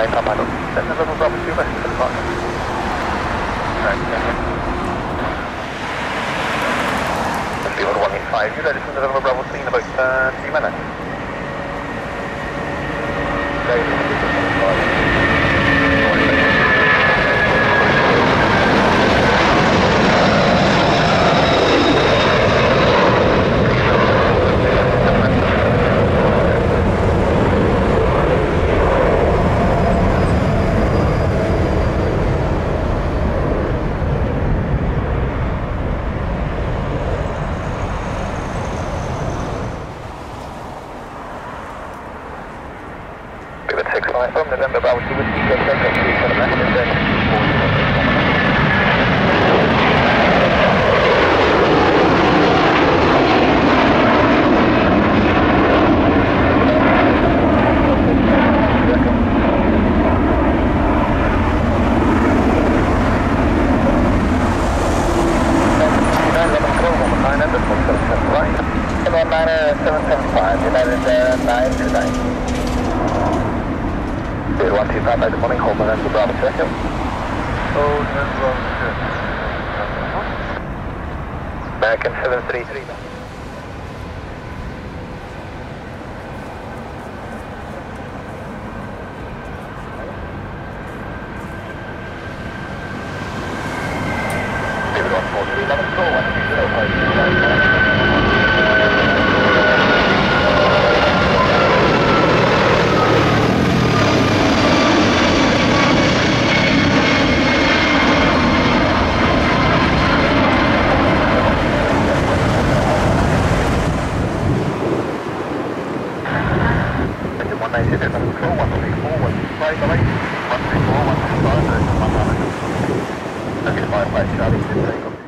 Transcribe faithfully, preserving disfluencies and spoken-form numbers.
Lane up paddle. Send the levels up two meters to the park. The order one eight five. You ready to send the level Bravo three in about uh, three minutes. From November, I was doing the second American seven three three. One three four, one three five, one nine. Okay, five five Charlie,